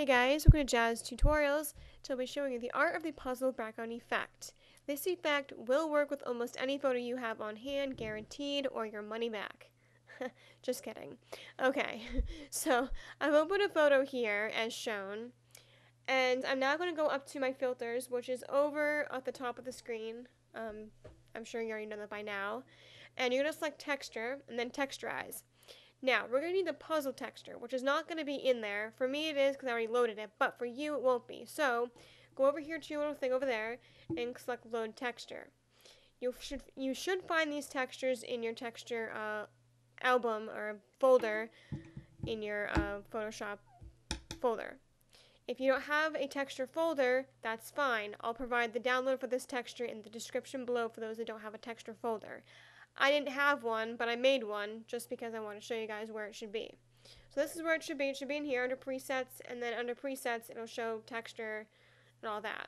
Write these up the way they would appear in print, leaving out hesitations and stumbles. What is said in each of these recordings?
Hey guys, we're going to Jazz Tutorials, so I'll be showing you the art of the puzzle background effect. This effect will work with almost any photo you have on hand, guaranteed, or your money back. Just kidding. Okay, so I've opened a photo here as shown, and I'm now going to go up to my filters, which is over at the top of the screen. I'm sure you already know that by now. And you're going to select texture, and then texturize. Now, we're going to need the puzzle texture, which is not going to be in there. For me it is because I already loaded it, but for you it won't be. So, go over here to your little thing over there and select Load Texture. You should find these textures in your texture album or folder in your Photoshop folder. If you don't have a texture folder, that's fine. I'll provide the download for this texture in the description below for those that don't have a texture folder. I didn't have one, but I made one just because I want to show you guys where it should be. So this is where it should be. It should be in here under presets, and then under presets it'll show texture and all that.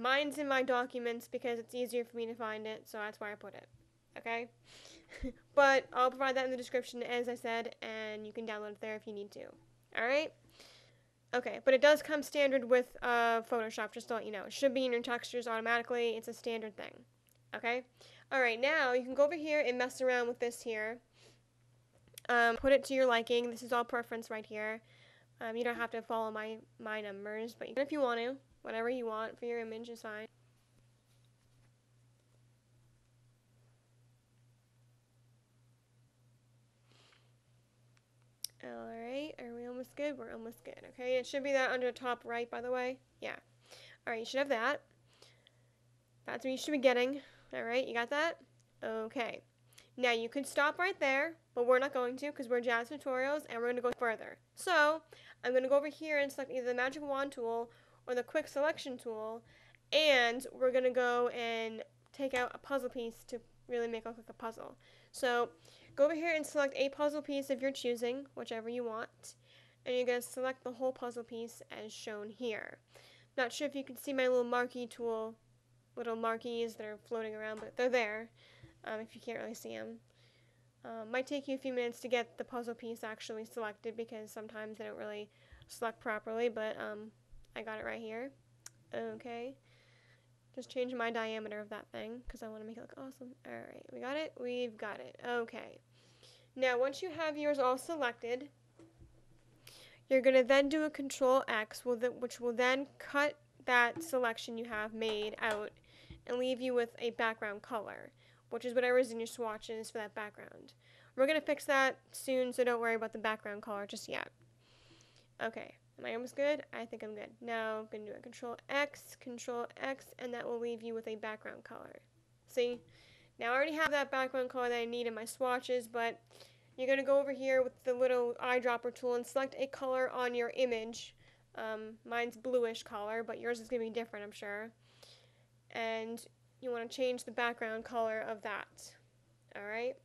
Mine's in my documents because it's easier for me to find it, so that's where I put it. Okay? But I'll provide that in the description, as I said, and you can download it there if you need to. Alright? Okay, but it does come standard with Photoshop, just to let you know. It should be in your textures automatically. It's a standard thing. Okay? Alright, now you can go over here and mess around with this here. Put it to your liking. This is all preference right here. You don't have to follow my numbers, but you can if you want to. Whatever you want for your image is fine. Alright, are we almost good? We're almost good. Okay, it should be that under the top right, by the way. Yeah. Alright, you should have that. That's what you should be getting. Alright, you got that? Okay. Now you could stop right there, but we're not going to because we're Jazz Tutorials and we're going to go further. So, I'm going to go over here and select either the Magic Wand tool or the Quick Selection tool, and we're going to go and take out a puzzle piece to really make it look like a puzzle. So, go over here and select a puzzle piece of your choosing, whichever you want, and you're going to select the whole puzzle piece as shown here. Not sure if you can see my little marquee tool. Little marquees that are floating around, but they're there if you can't really see them. Might take you a few minutes to get the puzzle piece actually selected because sometimes they don't really select properly, but I got it right here. Okay, just change my diameter of that thing because I want to make it look awesome. Alright, we got it? We've got it. Okay, now once you have yours all selected, you're going to then do a Control X, which will then cut that selection you have made out and leave you with a background color, which is whatever is in your swatches for that background. We're going to fix that soon, so don't worry about the background color just yet. Okay, am I almost good? I think I'm good. Now I'm going to do a Control X, and that will leave you with a background color. See? Now I already have that background color that I need in my swatches, but you're going to go over here with the little eyedropper tool and select a color on your image. Mine's bluish color, but yours is going to be different, I'm sure. And you want to change the background color of that. Alright?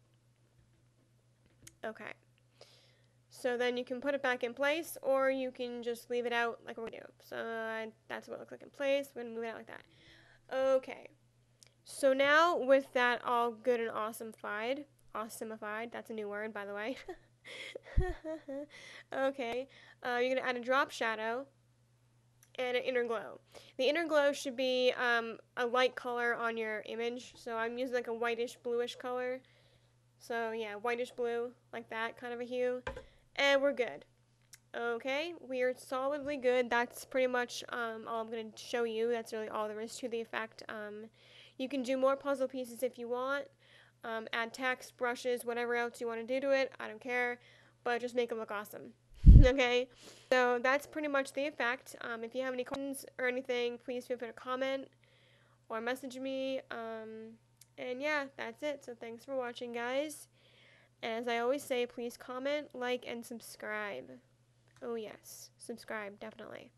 Okay. So then you can put it back in place, or you can just leave it out like we're going to do. So that's what it looks like in place. We're going to move it out like that. Okay. So now with that all good and awesomeified, that's a new word, by the way. Okay, you're going to add a drop shadow and an inner glow. The inner glow should be a light color on your image, so I'm using like a whitish bluish color. So yeah, whitish blue, like that kind of a hue, and we're good. Okay, we are solidly good. That's pretty much all I'm going to show you. That's really all there is to the effect. You can do more puzzle pieces if you want. Add text, brushes, whatever else you want to do to it, I don't care, but just make it look awesome. Okay, so that's pretty much the effect. If you have any questions or anything, please feel free to comment or message me, and yeah, that's it. So thanks for watching, guys, and as I always say, please comment, like, and subscribe. Oh yes, subscribe, definitely.